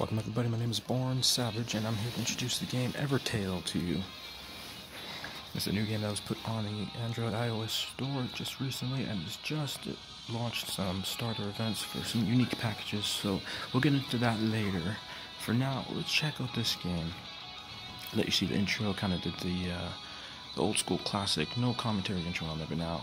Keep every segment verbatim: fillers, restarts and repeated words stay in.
Welcome everybody, my name is Born Savage, and I'm here to introduce the game Evertale to you. It's a new game that was put on the Android iOS store just recently, and it's just launched some starter events for some unique packages, so we'll get into that later. For now, let's check out this game. I'll let you see the intro, kind of did the, uh, the old school classic, no commentary intro on there, but now,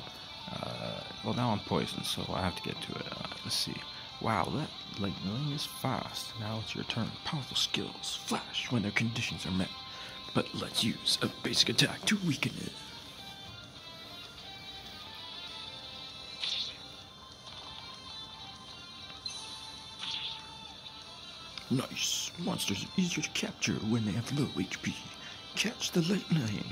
uh, well now I'm poisoned, so I have to get to it. Uh, let's see. Wow, that lightning is fast. Now it's your turn. Powerful skills flash when their conditions are met. But let's use a basic attack to weaken it. Nice. Monsters are easier to capture when they have low H P. Catch the lightning.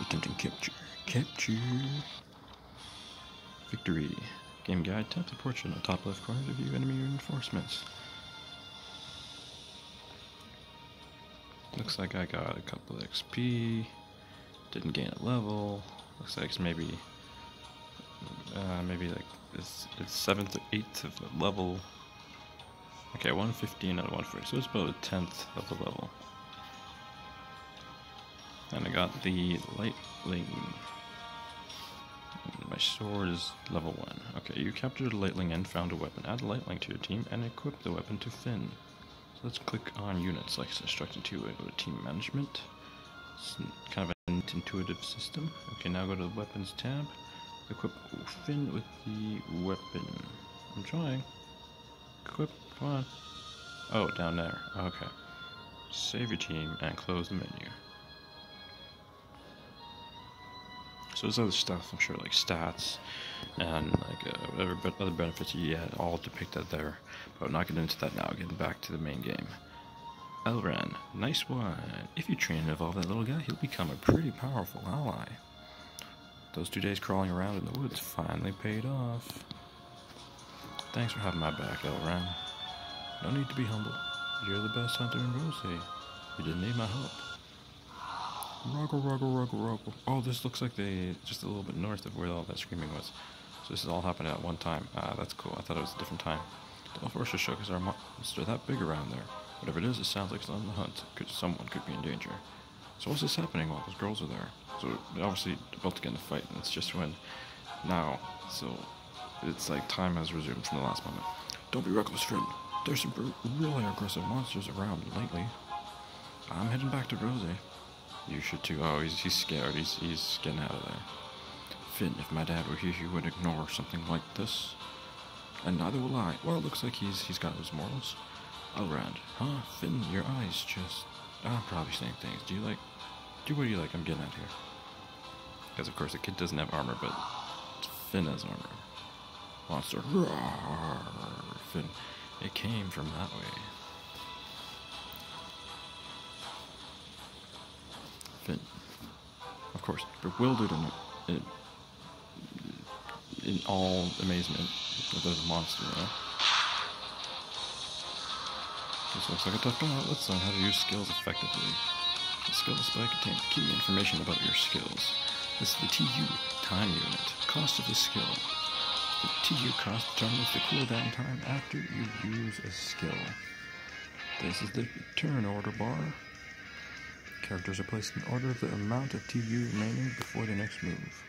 Attempting capture. Capture. Victory. Game guide, tap the portrait on the top left corner to view enemy reinforcements. Looks like I got a couple of X P. Didn't gain a level. Looks like it's maybe, uh, maybe like it's, it's seventh or eighth of the level. Okay, one fifteen out of one forty, so it's about a tenth of the level. And I got the lightning. My sword is level one. Okay, you captured a lightning and found a weapon. Add lightning to your team and equip the weapon to Finn. So let's click on units like it's instructed to. Go to team management. It's kind of an intuitive system. Okay, now go to the weapons tab. Equip Finn with the weapon. I'm trying. Equip, come on. Oh, down there. Okay. Save your team and close the menu. So there's other stuff, I'm sure, like stats and like uh, whatever be other benefits you get, all depicted there. But I'm not getting into that now, getting back to the main game. Elran, nice one. If you train and evolve that little guy, he'll become a pretty powerful ally. Those two days crawling around in the woods finally paid off. Thanks for having my back, Elran. No need to be humble. You're the best hunter in Rosie. You didn't need my help. Ruggle, ruggle, ruggle, ruggle. Oh, this looks like they just a little bit north of where all that screaming was. So this is all happening at one time. Ah, that's cool. I thought it was a different time. Don't force your show because our monster that big around there. Whatever it is, it sounds like it's on the hunt. Could someone could be in danger. So what's this happening while those girls are there? So they're obviously about to get in a fight, and it's just when now. So it's like time has resumed from the last moment. Don't be reckless, friend. There's some really aggressive monsters around lately. I'm heading back to Rosie. You should too. Oh, he's, he's scared. He's, he's getting out of there. Finn, if my dad were here, he would ignore something like this. And neither will I. Well, it looks like he's he's got his morals. Elran, huh? Finn, your eyes just... I'm probably saying things. Do you like... Do what you like. I'm getting out here. Because, of course, the kid doesn't have armor, but Finn has armor. Monster. Roar, Finn. It came from that way. Finn, of course, bewildered in, in, in all amazement that there's a monster, right? This looks like a tough battle. Let's learn how to use skills effectively. The skill display contains key information about your skills. This is the T U, time unit. Cost of the skill. The T U cost determines the cooldown time after you use a skill. This is the turn order bar. Characters are placed in order of the amount of T U remaining before the next move.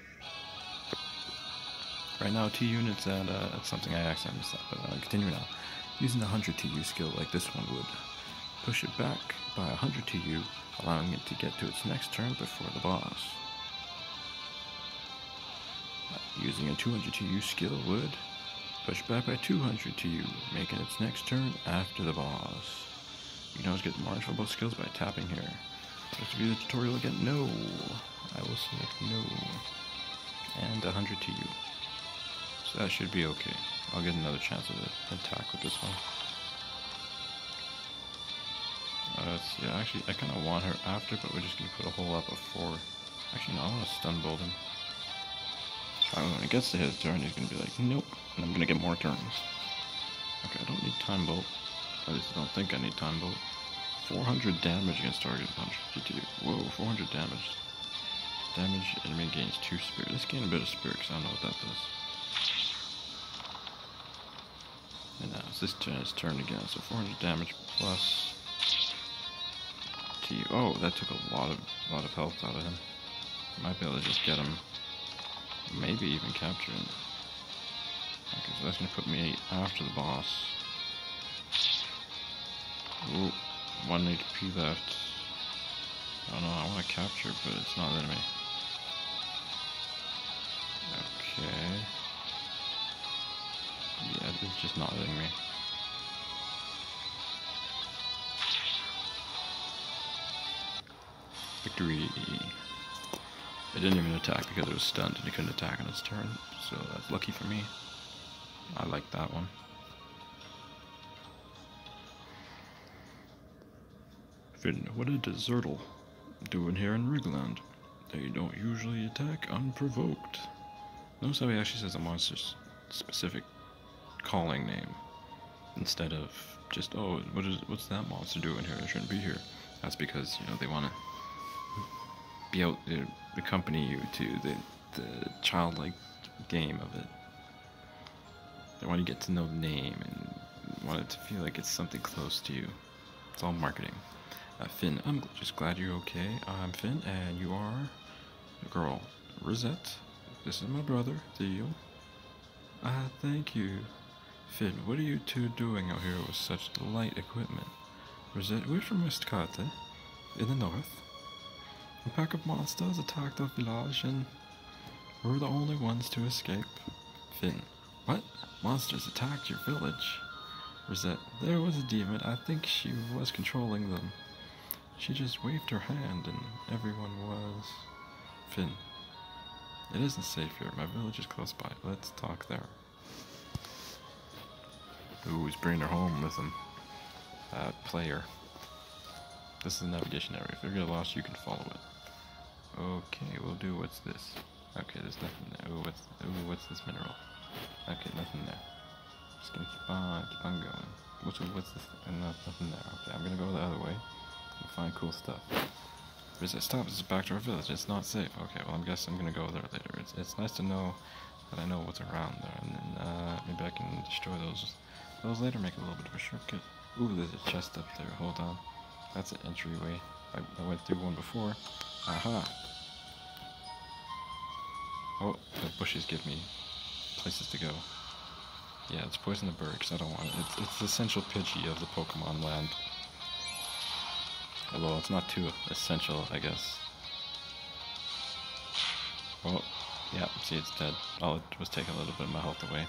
Right now, T units at uh, that's something I accidentally missed, but I'll continue now. Using the one hundred T U skill like this one would, push it back by one hundred T U, allowing it to get to its next turn before the boss. Using a two hundred T U skill would, push back by two hundred T U, making its next turn after the boss. You can always get marks for both skills by tapping here. Let's review the tutorial again. No, I will select no, and one hundred to you. So that should be okay. I'll get another chance at an attack with this one. Uh, yeah, actually, I kind of want her after, but we're just gonna put a whole lot before. Actually, no, I want to stun bolt him. Probably when it gets to his turn, he's gonna be like, nope, and I'm gonna get more turns. Okay, I don't need time bolt. At least I don't think I need time bolt. four hundred damage against target punch. Whoa, four hundred damage. Damage enemy gains two spirit. Let's gain a bit of spirit because I don't know what that does. And now it's this turn, it's turned again, so four hundred damage plus T. Oh, that took a lot of lot of health out of him. Might be able to just get him, maybe even capture him. Okay, so that's gonna put me after the boss. Ooh, one H P left. I don't know, I want to capture, but it's not letting me. Okay. Yeah, it's just not letting me. Victory! It didn't even attack because it was stunned and it couldn't attack on its turn, so that's lucky for me. I like that one. Finn, what did Zertle doing here in Rigland? They don't usually attack unprovoked. Notice how he actually says a monster's specific calling name instead of just, oh, what is what's that monster doing here? It shouldn't be here. That's because, you know, they want to be out there, accompany you to the the childlike game of it. They want to get to know the name and want it to feel like it's something close to you. It's all marketing. Uh, Finn, I'm just glad you're okay. I'm Finn, and you are a girl. Rosette, this is my brother, Dio. Ah, uh, thank you. Finn, what are you two doing out here with such light equipment? Rosette, we're from Westcarte, in the north. A pack of monsters attacked our village, and we're the only ones to escape. Finn, what? Monsters attacked your village? Rosette, there was a demon. I think she was controlling them. She just waved her hand and everyone was... Finn, it isn't safe here. My village is close by. Let's talk there. Ooh, he's bringing her home with him. Uh, player. This is the navigation area. If they're gonna lost, you can follow it. Okay, we'll do what's this. Okay, there's nothing there. Ooh, what's, ooh, what's this mineral? Okay, nothing there. Just gonna keep on, keep on going. What's, what's this? No, nothing there. Okay, I'm gonna go the other way. We'll find cool stuff. Rosette, stop, this is back to our village, it's not safe. Okay, well, I guess I'm gonna go there later. It's, it's nice to know that I know what's around there, and then, uh, maybe I can destroy those those later, make a little bit of a shortcut. Ooh, there's a chest up there, hold on. That's an entryway. I, I went through one before. Aha! Oh, the bushes give me places to go. Yeah, it's poison the bird, because I don't want it. It's, it's the essential Pidgey of the Pokemon land. Although it's not too essential, I guess. Oh, yeah, see, it's dead. All it was taking a little bit of my health away.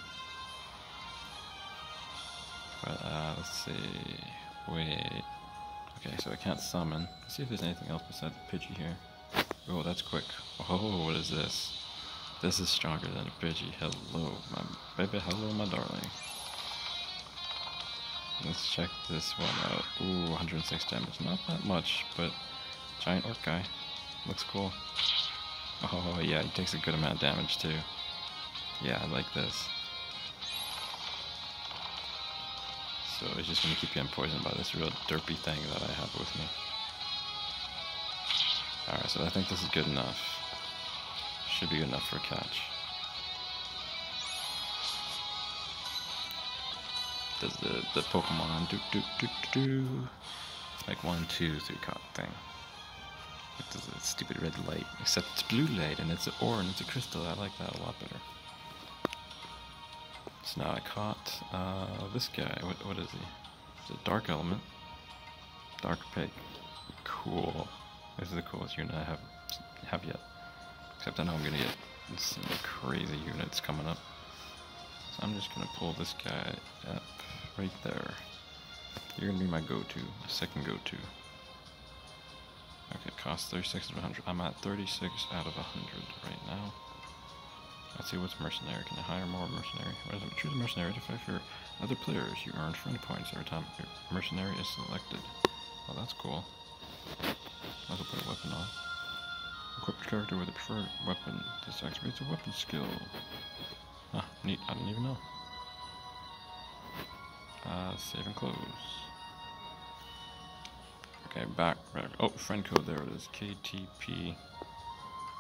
But, uh, let's see. Wait. Okay, so I can't summon. Let's see if there's anything else besides the Pidgey here. Oh, that's quick. Oh, what is this? This is stronger than a Pidgey. Hello, my baby. Hello, my darling. Let's check this one out. Ooh, one hundred six damage. Not that much, but giant orc guy. Looks cool. Oh, yeah, he takes a good amount of damage, too. Yeah, I like this. So it's just going to keep getting poisoned by this real derpy thing that I have with me. Alright, so I think this is good enough. Should be good enough for a catch. Does the, the Pokemon do do do do do like one, two, three caught thing. It does a stupid red light. Except it's blue light and it's an orange, it's a crystal. I like that a lot better. So now I caught uh, this guy. What what is he? It's a dark element. Dark pig. Cool. This is the coolest unit I have have yet. Except I know I'm gonna get some crazy units coming up. So I'm just gonna pull this guy up right there. You're gonna be my go-to, my second go-to. Okay, cost thirty-six out of one hundred. I'm at thirty-six out of one hundred right now. Let's see what's mercenary. Can I hire more mercenary? Choose a mercenary to fight for other players. You earn friend points every time your mercenary is selected. Well, that's cool. I'll put a weapon on. Equip your character with a preferred weapon. This activates a weapon skill. Ah, neat. I didn't even know. Uh, save and close. Okay, back. back. Oh, friend code. There it is. K T P.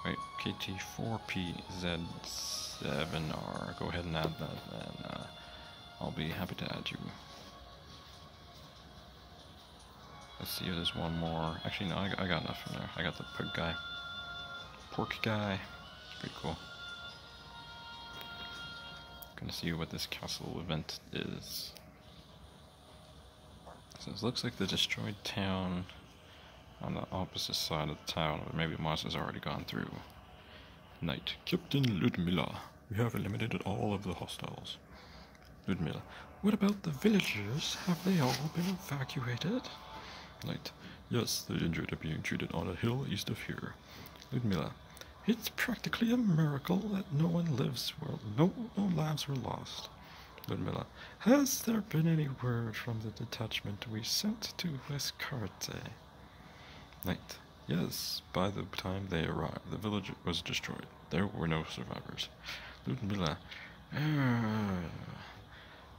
Wait, K T four P Z seven R. Go ahead and add that. And, uh, I'll be happy to add you. Let's see if there's one more. Actually, no, I, I got enough from there. I got the pig guy. Pork guy. It's pretty cool. Gonna see what this castle event is. So it looks like the destroyed town on the opposite side of the town, but maybe monsters already gone through. Knight, Captain Ludmilla. We have eliminated all of the hostiles. Ludmilla, what about the villagers? Have they all been evacuated? Knight, yes, the injured are being treated on a hill east of here. Ludmilla, it's practically a miracle that no one lives, well, no, no lives were lost. Ludmilla, has there been any word from the detachment we sent to Westcarte? Knight, yes, by the time they arrived, the village was destroyed. There were no survivors. Ludmilla, uh,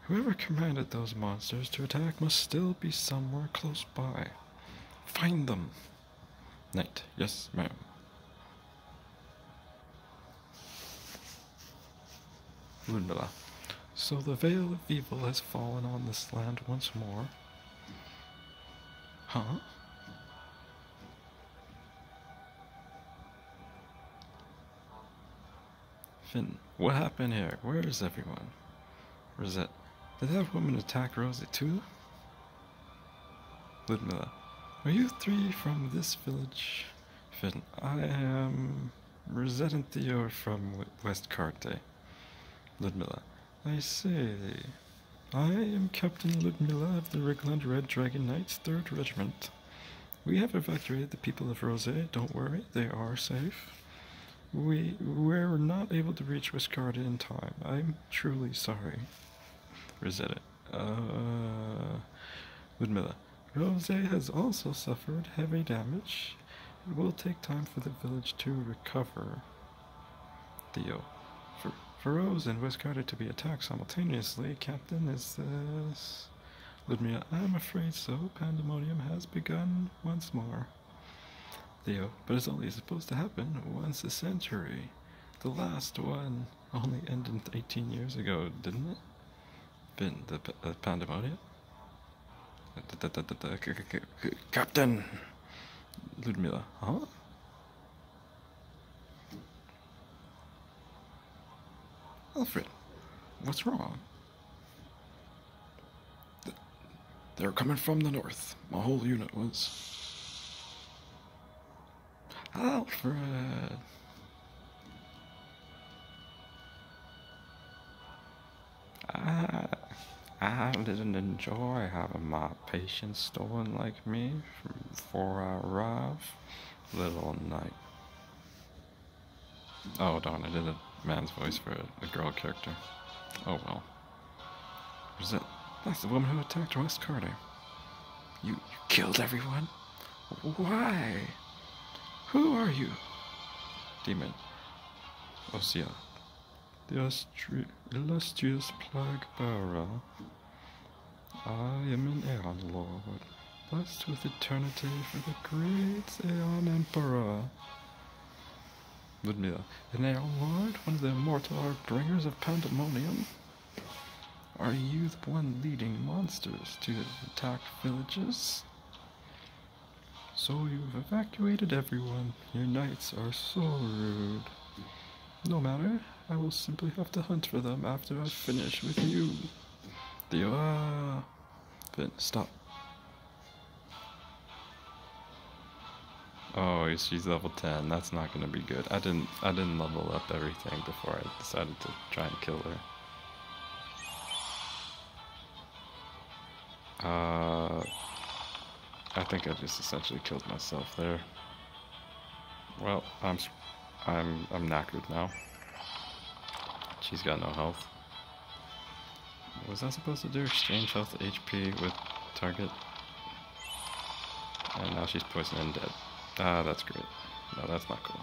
whoever commanded those monsters to attack must still be somewhere close by. Find them! Knight, yes, ma'am. Ludmilla, so the veil of evil has fallen on this land once more. Huh? Finn, what happened here? Where is everyone? Rosette, did that woman attack Rosie too? Ludmilla, are you three from this village? Finn, I am... Rosette and Dio from Westcarte. Ludmilla, I say, I am Captain Ludmilla of the Rigland Red Dragon Knights, third Regiment. We have evacuated the people of Rosie, don't worry, they are safe. We were not able to reach Wiscarden in time, I'm truly sorry. Rosetta, uh, Ludmilla, Rosie has also suffered heavy damage. It will take time for the village to recover. Dio, for For Rose and Wiscarden to be attacked simultaneously, Captain, is this... Ludmilla, I'm afraid so. Pandemonium has begun once more. Theo, but it's only supposed to happen once a century. The last one only ended eighteen years ago, didn't it? Been the p uh, Pandemonium? Captain! Ludmilla, huh? Alfred, what's wrong? They're coming from the north. My whole unit was... Alfred! I, I didn't enjoy having my patience stolen like me before I arrived. Little night. Oh darn, I did a man's voice for a, a girl character. Oh well. Was that, that's the woman who attacked Westcarte. You, you killed everyone? Why? Who are you? Demon. Osea. The illustrious plague bearer. I am an Aeon Lord, blessed with eternity for the great Aeon Emperor. Ludmilla, an Aeon Lord, one of the immortal bringers of Pandemonium? Are you the one leading monsters to attack villages? So you've evacuated everyone. Your knights are so rude. No matter, I will simply have to hunt for them after I finish with you. Theo, ah, Finn, stop. Oh, she's level ten. That's not gonna be good. I didn't. I didn't level up everything before I decided to try and kill her. Uh, I think I just essentially killed myself there. Well, I'm, I'm, I'm knackered now. She's got no health. What was I supposed to do? Exchange health H P with target, and now she's poisoned and dead. Ah, that's great. No, that's not cool.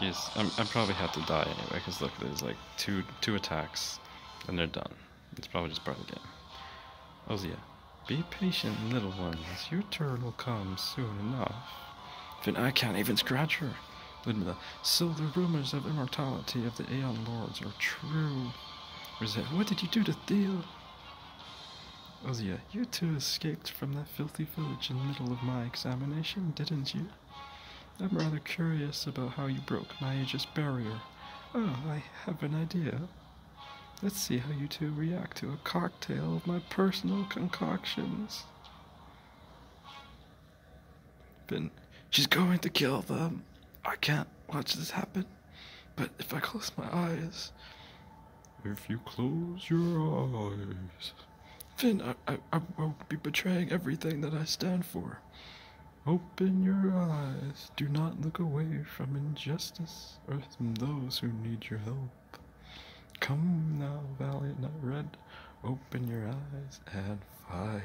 She's... I'm, I probably had to die anyway, because look, there's like two two attacks, and they're done. It's probably just part of the game. Osea, be patient, little ones. Your turn will come soon enough. Finn, I can't even scratch her. Ludmilla, so the rumors of immortality of the Aeon Lords are true. Rosette, what did you do to Dio? Osea, you two escaped from that filthy village in the middle of my examination, didn't you? I'm rather curious about how you broke my aegis barrier. Oh, I have an idea. Let's see how you two react to a cocktail of my personal concoctions. Finn, she's going to kill them. I can't watch this happen. But if I close my eyes... If you close your eyes... Finn, I, I, I won't be betraying everything that I stand for. Open your eyes. Do not look away from injustice or from those who need your help. Come now, valiant knight red, open your eyes and fight.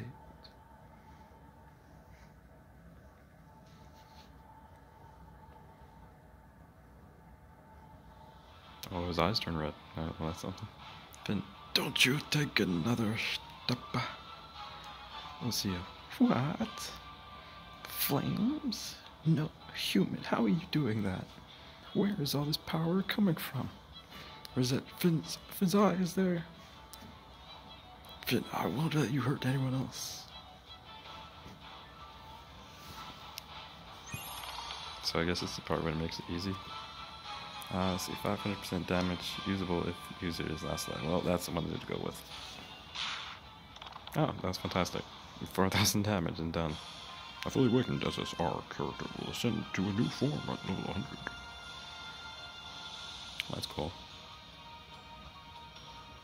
Oh, his eyes turn red. Alright, well, that's something. Finn, don't you take another step. We'll see you. What? Flames? No, human, how are you doing that? Where is all this power coming from? Or is that Finn's, Finn's eye is there? Finn, I won't let you hurt anyone else. So I guess it's the part where it makes it easy. Uh, let's see, five hundred percent damage, usable if user is last level. Well, that's the one to go with. Oh, that's fantastic. four thousand damage and done. I fully awakened as S S R character will ascend to a new form at level one hundred. That's cool.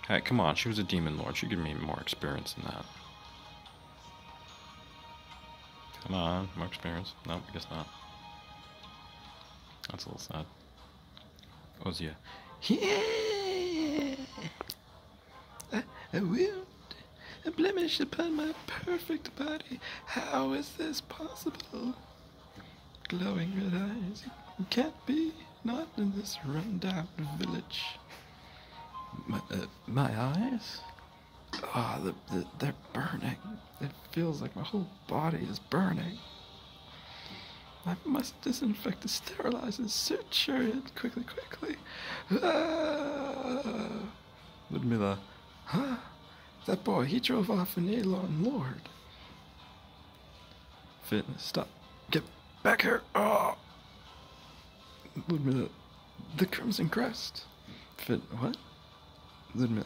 Hey, come on, she was a demon lord. She could give me more experience than that. Come on, more experience. No, I guess not. That's a little sad. Osea. Yeah! A, a weird a blemish upon my perfect body. How is this possible? Glowing red eyes. It can't be. Not in this run-down village. My, uh, my eyes? Ah, oh, the, the, they're burning. It feels like my whole body is burning. I must disinfect the sterilize and suture it quickly, quickly. Ah. Ludmilla. Huh? That boy, he drove off an Aeon Lord. Finn, stop. Get back here. Oh. Ludmilla. The Crimson Crest. Finn, what? Ludmilla,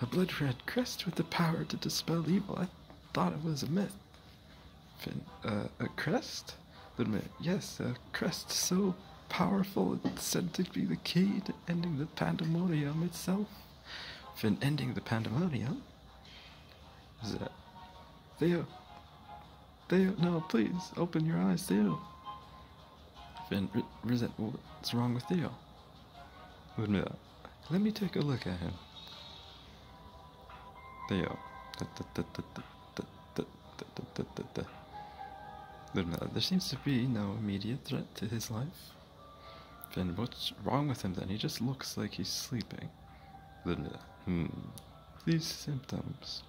a blood-red crest with the power to dispel evil. I thought it was a myth. Finn, uh, a crest? Ludmilla, yes, a crest so powerful it's said to be the key to ending the pandemonium itself. Finn, ending the pandemonium? Is that... Theo. Theo, no, please, open your eyes, Theo. Finn, Rosette, what's wrong with Theo? Ludmilla. Let me take a look at him. Theo. There seems to be no immediate threat to his life. Finn, what's wrong with him then? He just looks like he's sleeping. Hmm. These symptoms.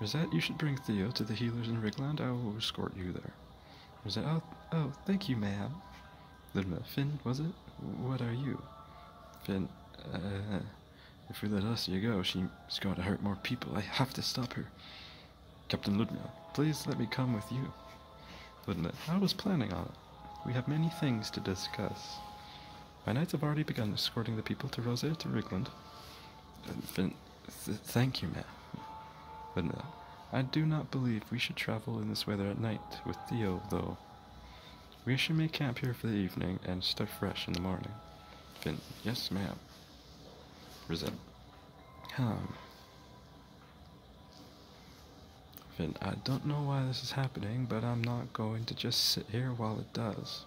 Rosette, you should bring Theo to the healers in Rigland. I will escort you there. Rosette, oh, oh, thank you, ma'am. Finn, was it? What are you? Finn... Uh, if we let Osea go, she's going to hurt more people. I have to stop her. Captain Ludmilla, please let me come with you. Ludmilla, I was planning on it. We have many things to discuss. My knights have already begun escorting the people to Rosea to Rigland. Finn, th thank you, ma'am. Ludmilla, I do not believe we should travel in this weather at night with Theo, though. We should make camp here for the evening and start fresh in the morning. Finn, yes, ma'am. Rosette. Um. Finn, I don't know why this is happening, but I'm not going to just sit here while it does.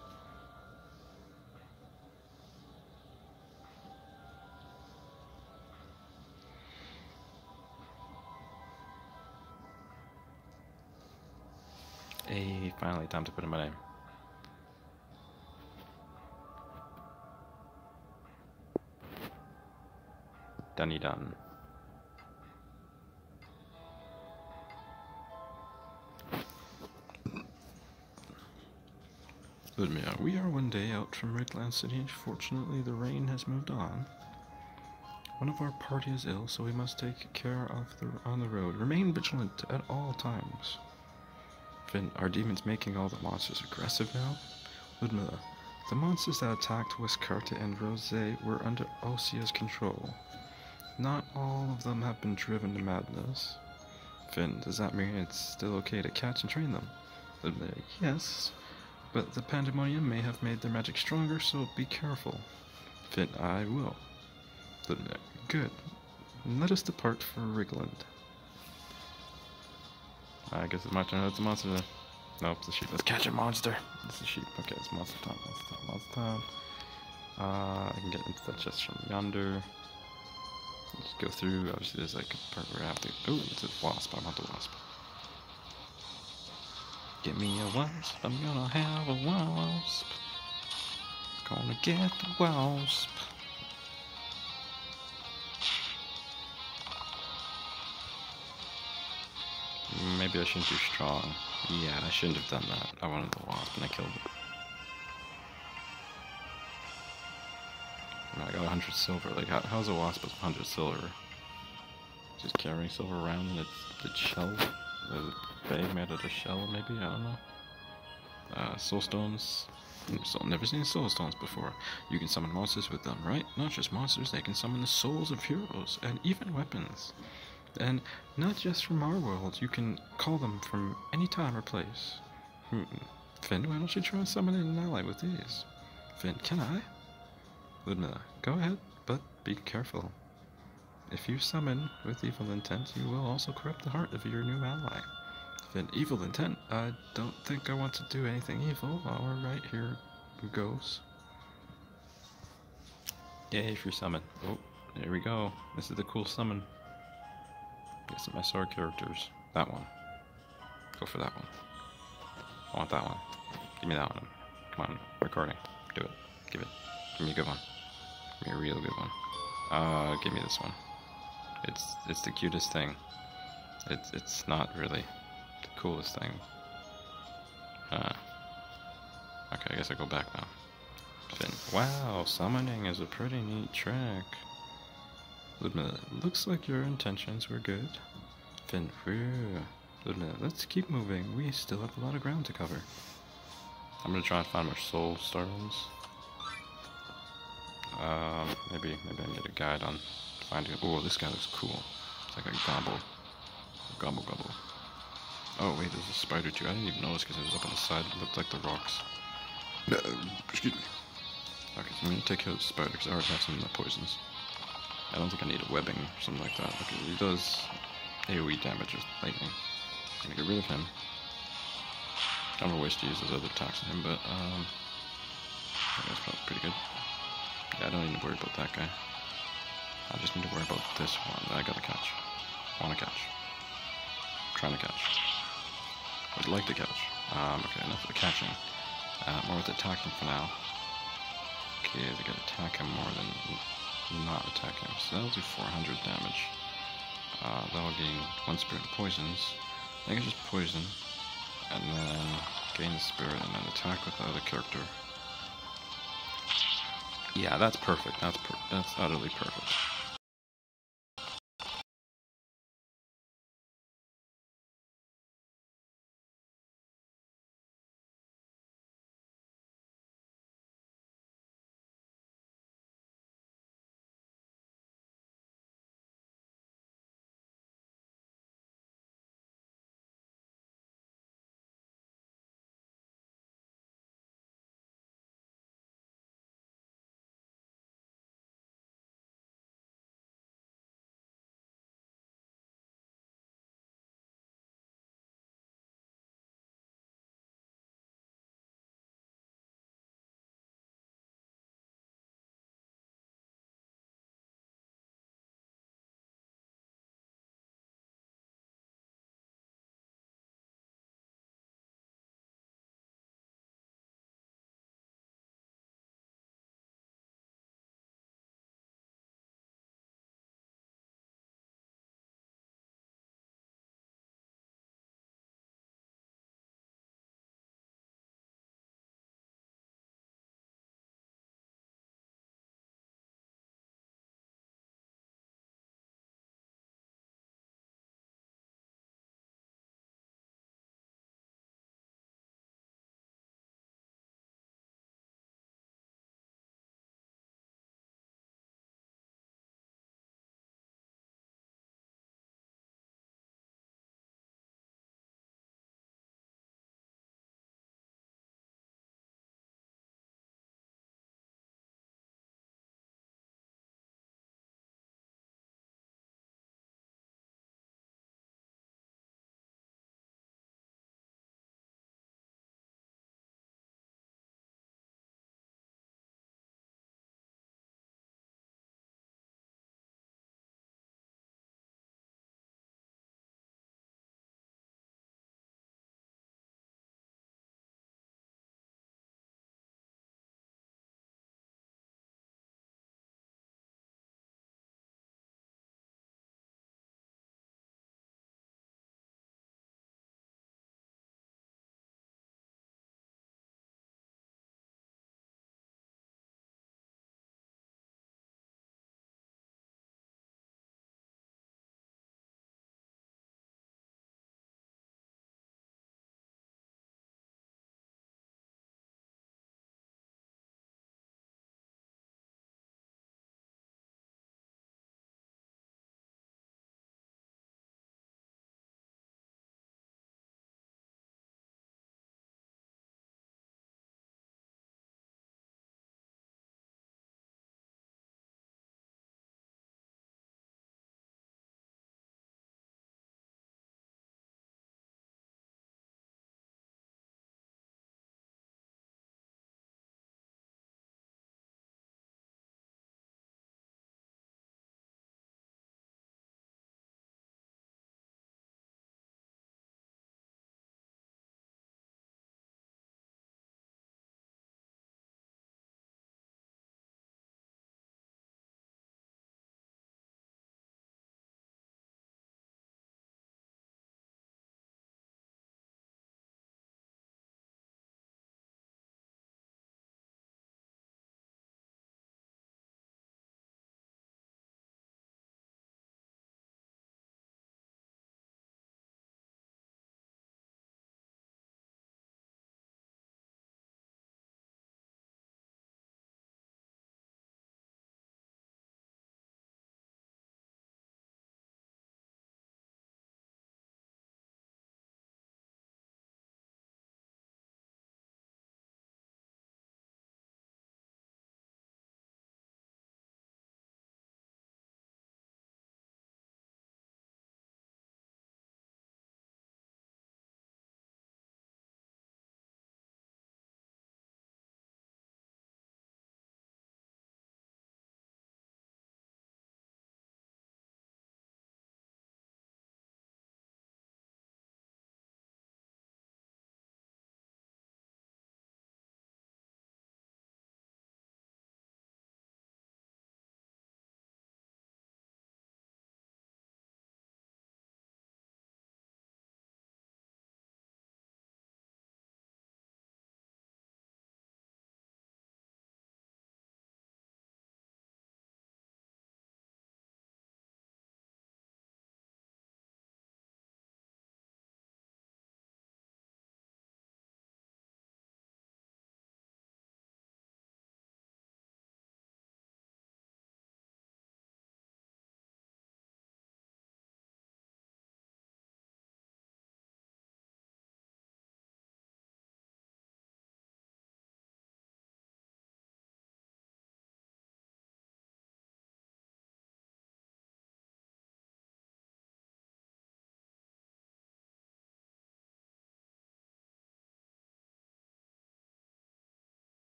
Hey, finally, time to put in my name. Dunny done. Ludmilla, we are one day out from Redland City and fortunately the rain has moved on. One of our party is ill, so we must take care of the on the road. Remain vigilant at all times. Finn, are demons making all the monsters aggressive now? Ludmilla, the monsters that attacked Westcarte and Rosie were under Osea's control. Not all of them have been driven to madness. Finn, does that mean it's still okay to catch and train them? Ludmilla, yes, but the Pandemonium may have made their magic stronger, so be careful. Finn, I will. Ludmilla, good. Let us depart for Rigland. I guess it's my turn. It's a monster then. Nope, it's a sheep. Let's catch a monster. It's a sheep. Okay, it's monster time, monster time, monster time. Uh, I can get into that chest from yonder. Let's go through. Obviously, there's like a part where I have to. Oh, it's a wasp. I want the wasp. Get me a wasp. I'm gonna have a wasp. Gonna get the wasp. Maybe I shouldn't do strong. Yeah, I shouldn't have done that. I wanted the wasp and I killed it. And I got one hundred silver. Like, how, how's a wasp with one hundred silver? Just carrying silver around in a shell? A bag made out of shell, maybe? I don't know. Uh, soulstones. So, never seen soulstones before. You can summon monsters with them, right? Not just monsters, they can summon the souls of heroes and even weapons. And not just from our world, you can call them from any time or place. Hmm. Finn, why don't you try and summon an ally with these? Finn, can I? Ludmilla, go ahead, but be careful. If you summon with evil intent, you will also corrupt the heart of your new ally. Finn, evil intent? I don't think I want to do anything evil. Alright, here goes. Yay for summon. Oh, here we go. This is the cool summon. Guess my sword characters. That one. Go for that one. I want that one. Give me that one. Come on. Recording. Do it. Give it. Give me a good one. Give me a real good one. Uh, give me this one. It's it's the cutest thing. It's it's not really the coolest thing. Uh. Okay, I guess I go back now. Finn. Wow, summoning is a pretty neat trick. Ludmilla, looks like your intentions were good. Finn, whew. Ludmilla, let's keep moving. We still have a lot of ground to cover. I'm gonna try and find more soul stones. Um, maybe, maybe I can get a guide on finding. Oh, this guy looks cool. It's like a gobble. Gobble, gobble. Oh, wait, there's a spider too. I didn't even notice because it was up on the side. It looked like the rocks. Excuse me. Okay, so I'm gonna take care of the spider because I already have some of the poisons. I don't think I need a webbing or something like that. Okay, he does AoE damage with lightning. I'm gonna get rid of him. I don't know ways to use those other attacks on him, but um, I think that's probably pretty good. Yeah, I don't need to worry about that guy. I just need to worry about this one that I gotta catch. Wanna catch. I'm trying to catch. Would like to catch. Um, okay, enough of the catching. Uh, more with attacking for now. Okay, I gotta attack him more than... not attack him, so that'll do four hundred damage. Uh, that'll gain one spirit of poisons. I think it's just poison, and then gain the spirit and then attack with the other character. Yeah, that's perfect. That's per that's utterly perfect.